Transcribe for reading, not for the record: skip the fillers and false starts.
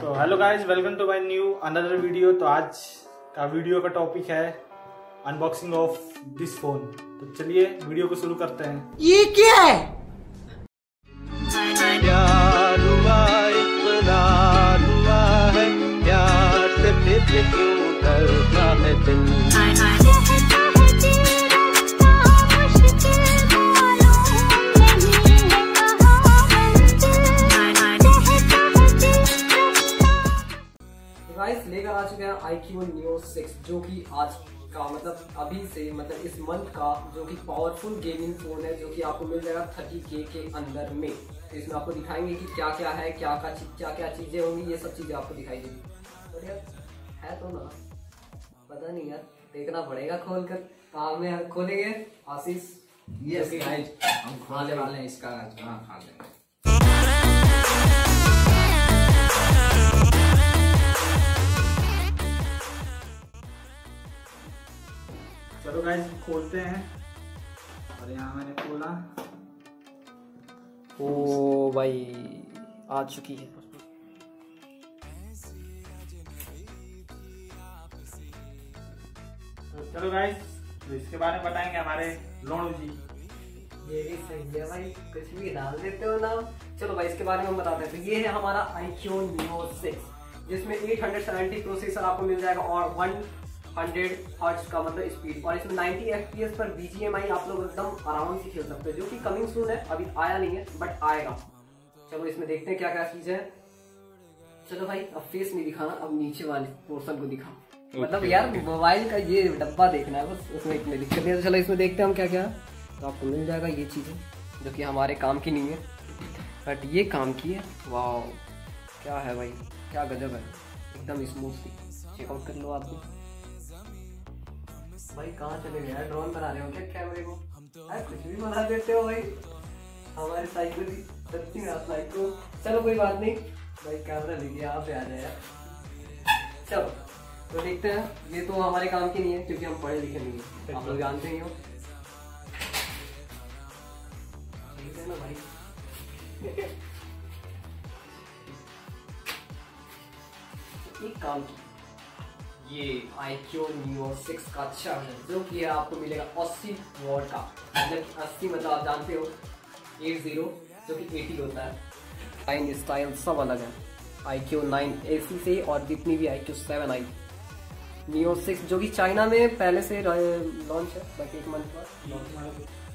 तो hello guys, welcome to my new another video. तो आज का वीडियो का टॉपिक है अनबॉक्सिंग ऑफ दिस फोन। तो चलिए वीडियो को शुरू करते हैं। ये क्या है? प्यार हुआ, इतना हुआ है, प्यार से फिर क्यों करता है दिल। लेकर आ चुके हैं iQOO Neo 6, जो कि आज का मतलब अभी से मतलब इस मंथ का जो कि पावरफुल गेमिंग फोन है, जो कि आपको मिल जाएगा 30K के अंदर में। तो इसमें आपको दिखाएंगे कि क्या क्या है, क्या क्या चीजें होंगी, ये सब चीजें आपको दिखाई देंगी। तो यार है तो ना, पता नहीं यार, देखना पड़ेगा खोल कर। काम में खोलेंगे आशीष, ये हम खोलने वाले हैं इसका। चलो गाइस खोलते हैं। और यहाँ मैंने खोला। ओ भाई आ चुकी है। चलो गाइस, तो इसके बारे में बताएंगे हमारे लोनू जी। ये भी सही है भाई, कुछ भी डाल देते हो ना। चलो भाई इसके बारे में बताते हैं। तो ये है हमारा iQOO Neo 6, जिसमें 870 प्रोसेसर आपको मिल जाएगा और 100 हर्ट्ज का मतलब स्पीड, और इसमें 90 FPS पर BGMI आप लोग एकदम आराम से खेल सकते हो, जो कि कमिंग सून है, अभी आया नहीं है बट आएगा। चलो इसमें देखते हैं क्या क्या चीज है। चलो भाई अब फेस नहीं दिखाना, अब नीचे वाले पोर्शन को दिखा। मतलब यार मोबाइल का ये डब्बा देखना है बस, उसमें इतनी दिक्कत नहीं है। चलो इसमें देखते हैं हम क्या क्या। तो आपको मिल जाएगा ये चीजें जो कि हमारे काम की नहीं है बट ये काम की है। वाह क्या है भाई, क्या गजब है, एकदम स्मूथली चेकआउट कर लो। आपको भाई कहाँ चले गए यार, ड्रोन बना रहे हो क्या कैमरे को? अरे कुछ भी बना देते हो भाई, हमारे साइकिल भी सच्ची में आप लाइक को। चलो कोई बात नहीं भाई, कैमरा लेके यहाँ पे आ जाए यार। चलो तो देखते हैं, ये तो हमारे काम की नहीं है क्योंकि हम पढ़े लिखे नहीं है, आप लोग जानते ही हो। ठीक है ना भाई, एक काम की ये iQOO Neo 6 का अच्छा है, जो कि आपको मिलेगा 80 वॉट का, मतलब 80 मतलब आप जानते हो 80 जो कि 80 होता है। डिजाइन स्टाइल सब अलग है iQOO 9 AC से और जितनी भी iQOO 7 आई। Neo 6 जो कि चाइना में पहले से लॉन्च है, बाकी एक मंथ बाद।